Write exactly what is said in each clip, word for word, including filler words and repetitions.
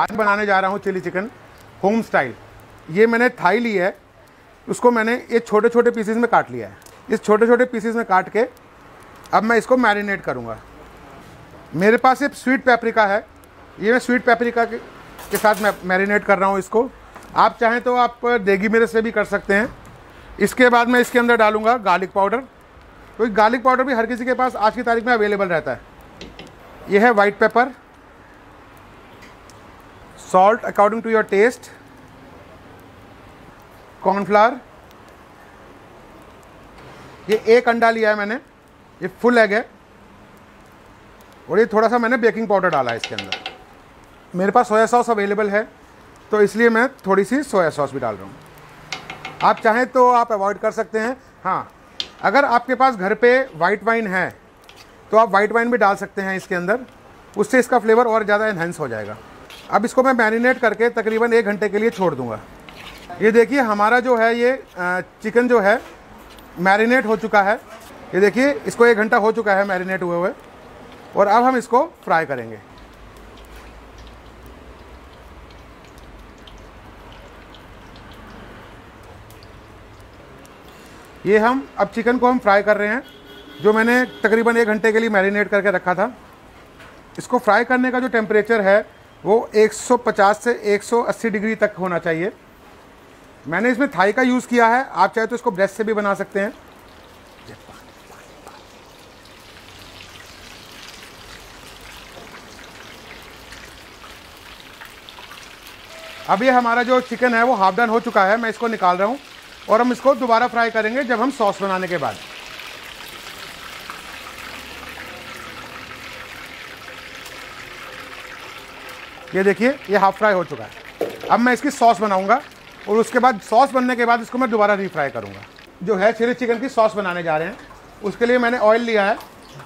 आज बनाने जा रहा हूँ चिली चिकन होम स्टाइल। ये मैंने थाई ली है, उसको मैंने ये छोटे छोटे पीसेस में काट लिया है। इस छोटे छोटे पीसेस में काट के अब मैं इसको मैरिनेट करूँगा। मेरे पास सिर्फ स्वीट पेपरिका है, ये मैं स्वीट पेपरिका के, के साथ मैं मैरिनेट कर रहा हूँ इसको। आप चाहें तो आप देगी मिर्च से भी कर सकते हैं। इसके बाद मैं इसके अंदर डालूँगा गार्लिक पाउडर, क्योंकि तो गार्लिक पाउडर भी हर किसी के पास आज की तारीख में अवेलेबल रहता है। यह है white pepper, salt according to your taste, cornflour. ये एक अंडा लिया है मैंने, ये फुल एग है, और ये थोड़ा सा मैंने बेकिंग पाउडर डाला है इसके अंदर। मेरे पास सोया सॉस अवेलेबल है तो इसलिए मैं थोड़ी सी सोया सॉस भी डाल रहा हूँ। आप चाहें तो आप अवॉइड कर सकते हैं। हाँ, अगर आपके पास घर पे वाइट वाइन है तो आप वाइट वाइन भी डाल सकते हैं इसके अंदर, उससे इसका फ्लेवर और ज़्यादा एनहेंस हो जाएगा। अब इसको मैं मैरिनेट करके तकरीबन एक घंटे के लिए छोड़ दूँगा। ये देखिए हमारा जो है ये चिकन जो है मैरिनेट हो चुका है। ये देखिए इसको एक घंटा हो चुका है मैरिनेट हुए हुए, और अब हम इसको फ्राई करेंगे। ये हम अब चिकन को हम फ्राई कर रहे हैं, जो मैंने तकरीबन एक घंटे के लिए मैरिनेट करके रखा था। इसको फ्राई करने का जो टेम्परेचर है वो एक सौ पचास से एक सौ अस्सी डिग्री तक होना चाहिए। मैंने इसमें थाई का यूज़ किया है, आप चाहे तो इसको ब्रेस्ट से भी बना सकते हैं। अब ये हमारा जो चिकन है वो हाफ डन हो चुका है, मैं इसको निकाल रहा हूँ और हम इसको दोबारा फ्राई करेंगे जब हम सॉस बनाने के बाद। ये देखिए ये हाफ फ्राई हो चुका है। अब मैं इसकी सॉस बनाऊँगा और उसके बाद सॉस बनने के बाद इसको मैं दोबारा रीफ्राई करूँगा। जो है चिली चिकन की सॉस बनाने जा रहे हैं, उसके लिए मैंने ऑयल लिया है,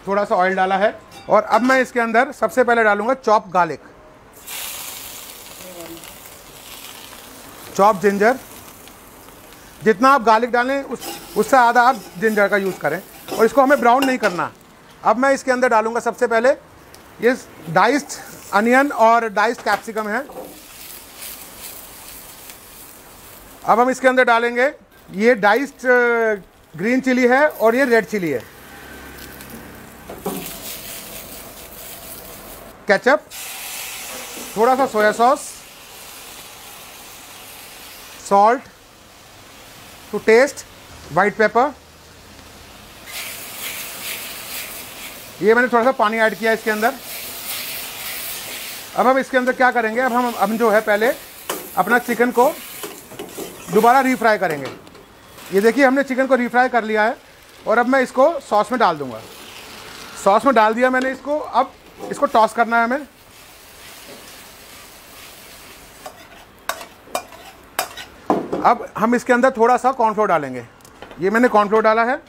थोड़ा सा ऑयल डाला है, और अब मैं इसके अंदर सबसे पहले डालूँगा चॉप गार्लिक, चॉप जिंजर। जितना आप गार्लिक डालें उस उससे आधा आप जिंजर का यूज़ करें, और इसको हमें ब्राउन नहीं करना। अब मैं इसके अंदर डालूंगा सबसे पहले ये डाइस्ड अनियन और डाइस्ड कैप्सिकम है। अब हम इसके अंदर डालेंगे ये डाइस्ड ग्रीन चिली है और ये रेड चिली है, केचप, थोड़ा सा soya sauce, salt to taste, white pepper. ये मैंने थोड़ा सा पानी ऐड किया इसके अंदर। अब हम इसके अंदर क्या करेंगे, अब हम हम जो है पहले अपना चिकन को दोबारा रीफ्राई करेंगे। ये देखिए हमने चिकन को रीफ्राई कर लिया है, और अब मैं इसको सॉस में डाल दूंगा। सॉस में डाल दिया मैंने इसको, अब इसको टॉस करना है हमें। अब हम इसके अंदर थोड़ा सा कॉर्नफ्लोर डालेंगे। ये मैंने कॉर्नफ्लोर डाला है,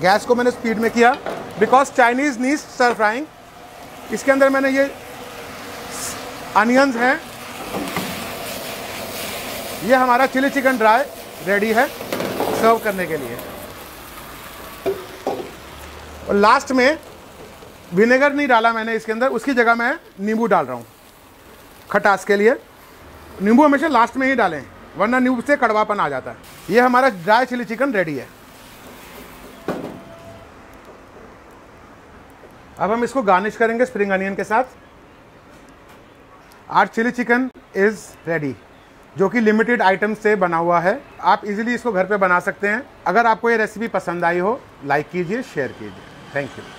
गैस को मैंने स्पीड में किया because Chinese needs stir frying. इसके अंदर मैंने ये अनियंस हैं। ये हमारा चिली चिकन ड्राई रेडी है सर्व करने के लिए। और लास्ट में विनेगर नहीं डाला मैंने इसके अंदर, उसकी जगह मैं नींबू डाल रहा हूँ खटास के लिए। नींबू हमेशा लास्ट में ही डालें, वरना नींबू से कड़वापन आ जाता है। ये हमारा ड्राई चिली चिकन रेडी है। अब हम इसको गार्निश करेंगे स्प्रिंग अनियन के साथ। Our chilli chicken is ready, जो कि लिमिटेड आइटम से बना हुआ है। आप इजीली इसको घर पे बना सकते हैं। अगर आपको ये रेसिपी पसंद आई हो, लाइक कीजिए, शेयर कीजिए। Thank you.